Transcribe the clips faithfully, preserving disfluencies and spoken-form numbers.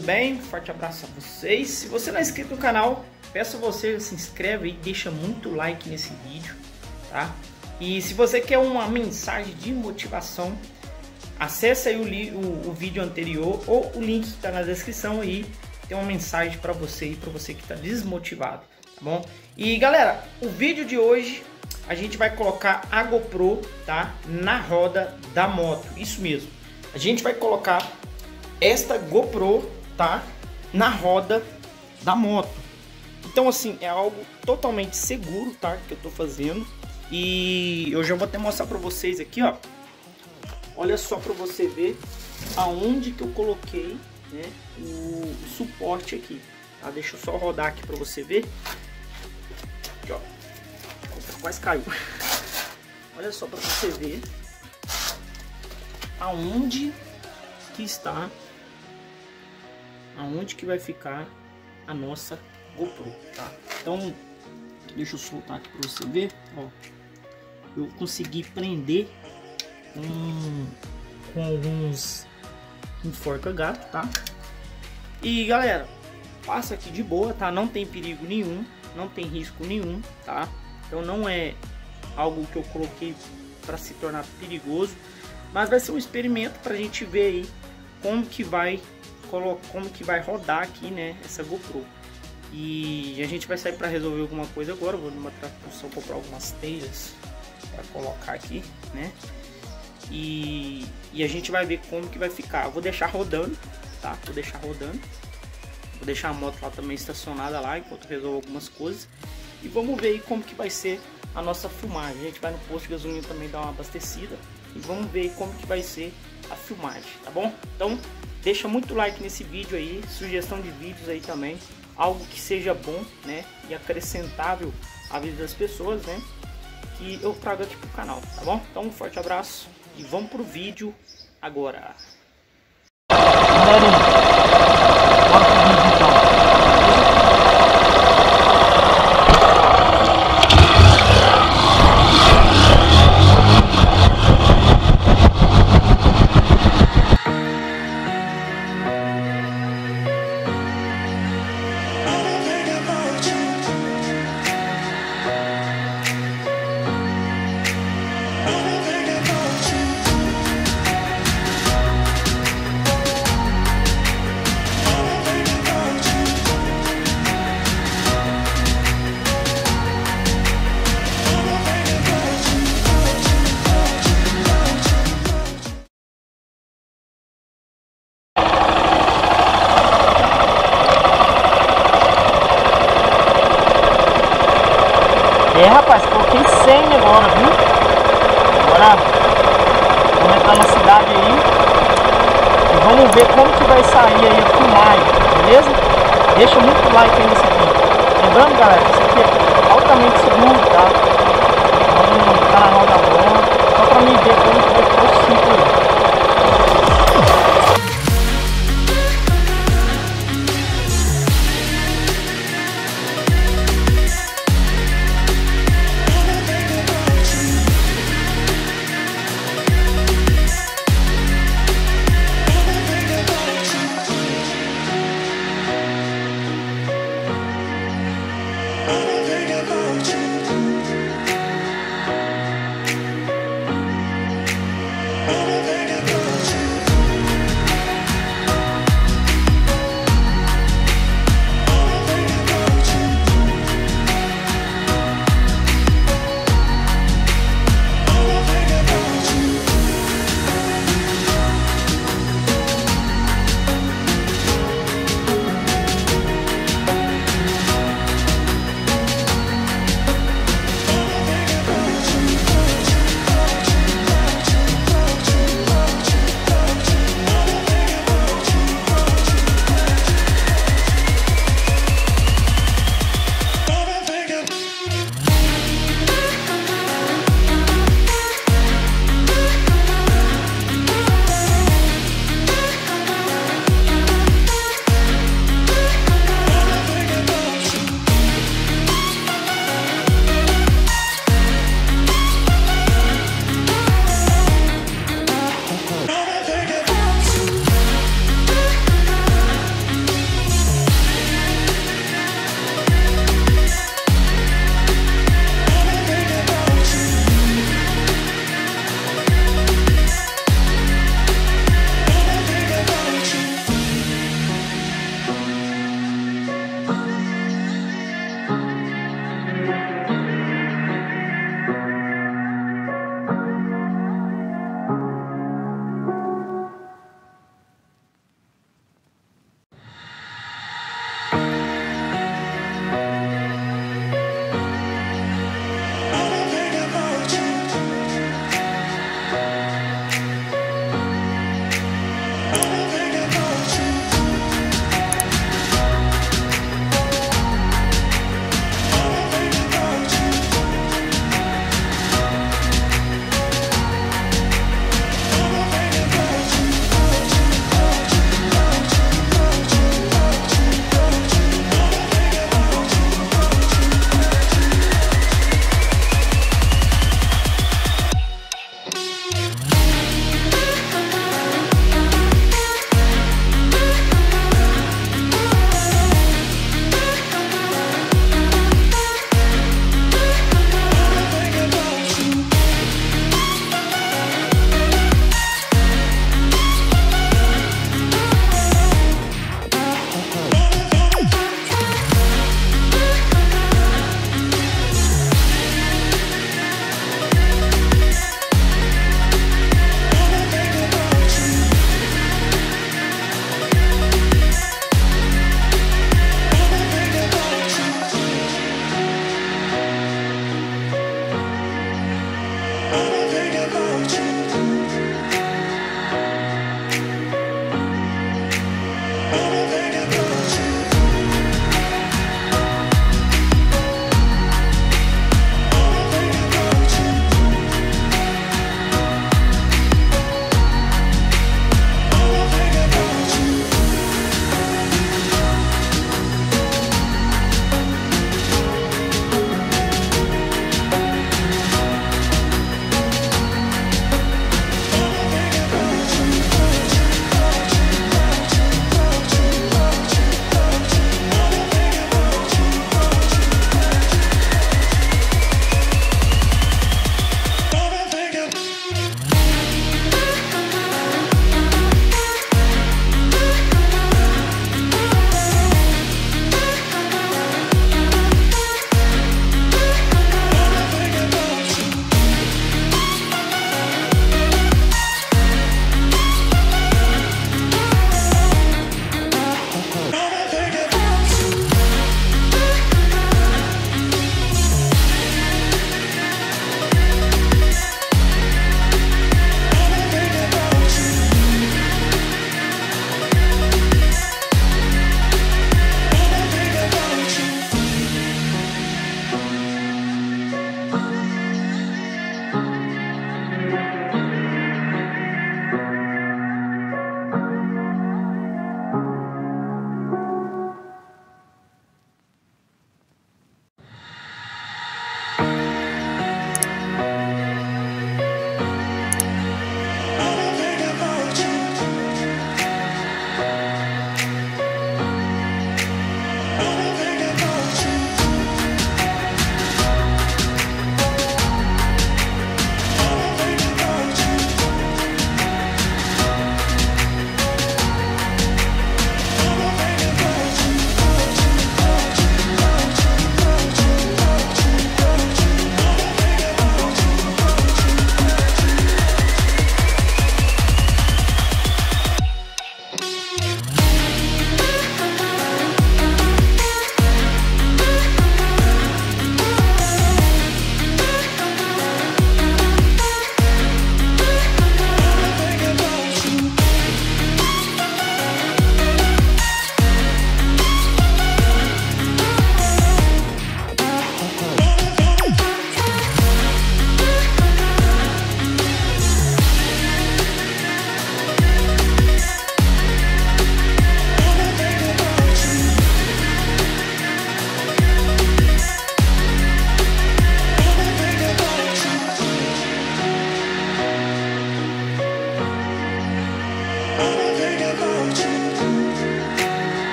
tudo bem? Forte abraço a vocês. Se você não é inscrito no canal, peço a você se inscreve e deixa muito like nesse vídeo, tá? E se você quer uma mensagem de motivação, acesse aí o, o, o vídeo anterior ou o link que está na descrição aí. Tem uma mensagem para você e para você que está desmotivado, tá bom? E galera, o vídeo de hoje a gente vai colocar a GoPro, tá, na roda da moto. Isso mesmo. A gente vai colocar esta GoPro, tá, na roda da moto. Então assim, é algo totalmente seguro, tá, que eu tô fazendo. E eu já vou até mostrar para vocês aqui, ó. Olha só para você ver aonde que eu coloquei, né, o suporte aqui, tá? Deixa eu só rodar aqui para você ver. Aqui, ó. Quase caiu. Olha só para você ver aonde que está, aonde que vai ficar a nossa GoPro, tá? Então deixa eu soltar aqui para você ver, ó. Eu consegui prender um, com alguns um forca gato, tá? E galera, passa aqui de boa, tá? Não tem perigo nenhum, não tem risco nenhum, tá? Então não é algo que eu coloquei para se tornar perigoso, mas vai ser um experimento para a gente ver aí como que vai como que vai rodar aqui, né, essa GoPro. E a gente vai sair para resolver alguma coisa agora. Eu vou numa tradução comprar algumas telhas para colocar aqui, né? E, e a gente vai ver como que vai ficar. Eu vou deixar rodando, tá? Vou deixar rodando. Vou deixar a moto lá também estacionada lá enquanto resolvo algumas coisas. E vamos ver aí como que vai ser a nossa filmagem. A gente vai no posto de gasolina também dar uma abastecida. E vamos ver como que vai ser a filmagem, tá bom? Então, deixa muito like nesse vídeo aí. Sugestão de vídeos aí também. Algo que seja bom, né? E acrescentável à vida das pessoas, né? Que eu trago aqui pro canal, tá bom? Então, um forte abraço e vamos pro vídeo agora. É, rapaz, coloquei cem agora, viu? Agora vamos entrar na cidade aí e vamos ver como que vai sair aí a filmagem, beleza? Deixa muito like aí nesse vídeo. Lembrando, galera, isso aqui é altamente seguro, tá? Vamos entrar na roda boa, só pra mim ver como que vai ficar o ciclo aí. Thank you.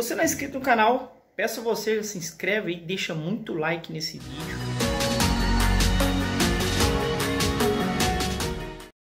Se você não é inscrito no canal, peço a você, se inscreve e deixa muito like nesse vídeo.